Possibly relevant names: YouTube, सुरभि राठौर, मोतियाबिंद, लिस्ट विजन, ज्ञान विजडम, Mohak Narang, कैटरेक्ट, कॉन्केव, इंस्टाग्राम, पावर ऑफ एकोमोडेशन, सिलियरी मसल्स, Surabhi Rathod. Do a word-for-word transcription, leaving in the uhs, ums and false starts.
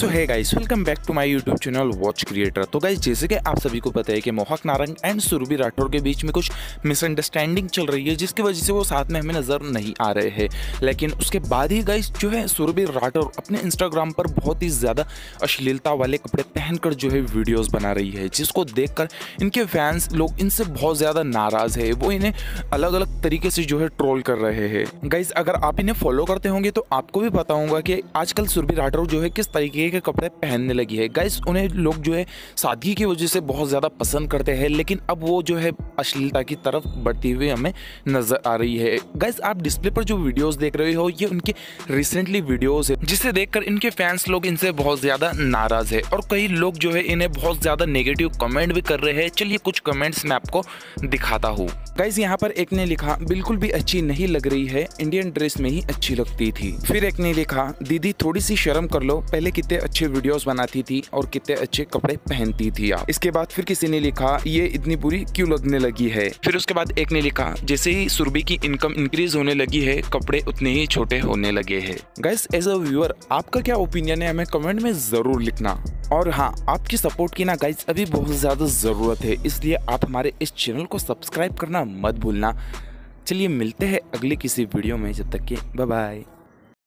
सो है guys, welcome back to my YouTube channel watch creator. तो guys, जैसे कि आप सभी को पता है कि मोहक नारंग एंड सुरभि राठौर के बीच में कुछ मिसअंडरस्टैंडिंग चल रही है, जिसकी वजह से वो साथ में हमें नज़र नहीं आ रहे हैं। लेकिन उसके बाद ही गाइस जो है सुरभि राठौर अपने इंस्टाग्राम पर बहुत ही ज़्यादा अश्लीलता वाले कपड़े पहनकर जो है वीडियोज़ बना रही है, जिसको देख कर इनके फैंस लोग इनसे बहुत ज़्यादा नाराज़ है। वो इन्हें अलग अलग तरीके से जो है ट्रोल कर रहे हैं। गाइस, अगर आप इन्हें फॉलो करते होंगे तो आपको भी पता होगा कि आजकल सुरभि राठौर जो है किस तरीके के कपड़े पहनने लगी है। गाइस, उन्हें लोग जो है सादगी की वजह से बहुत ज़्यादा पसंद करते हैं, लेकिन अब वो जो है अश्लीलता की तरफ बढ़ती हुई हमें नजर आ रही है। गाइस, आप डिस्प्ले पर जो वीडियोस देख रहे हो ये उनकी रिसेंटली वीडियोस है, जिसे देखकर इनके फैंस लोग इनसे बहुत ज़्यादा नाराज़ है और कई लोग जो है इन्हें बहुत ज़्यादा नेगेटिव कमेंट भी कर रहे हैं। चलिए कुछ कमेंट्स मैं आपको दिखाता हूँ। गाइस, यहाँ पर एक ने लिखा, बिल्कुल भी अच्छी नहीं लग रही है, इंडियन ड्रेस में ही अच्छी लगती थी। फिर एक ने लिखा, दीदी थोड़ी सी शर्म कर लो, पहले कितने अच्छे वीडियोस बनाती थी और कितने अच्छे कपड़े पहनती थी आप। इसके बाद फिर किसी ने लिखा, ये इतनी बुरी क्यों लगने लगी है। फिर उसके बाद एक ने लिखा, जैसे ही सुरभि की इनकम इंक्रीज होने लगी है कपड़े उतने ही छोटे होने लगे हैं। गाइस, एज अ व्यूअर आपका क्या ओपिनियन है हमें कमेंट में जरूर लिखना। और हाँ, आपकी सपोर्ट की ना गाइस अभी बहुत ज्यादा जरूरत है, इसलिए आप हमारे इस चैनल को सब्सक्राइब करना मत भूलना। चलिए मिलते हैं अगले किसी वीडियो में, जब तक के बाय बाय।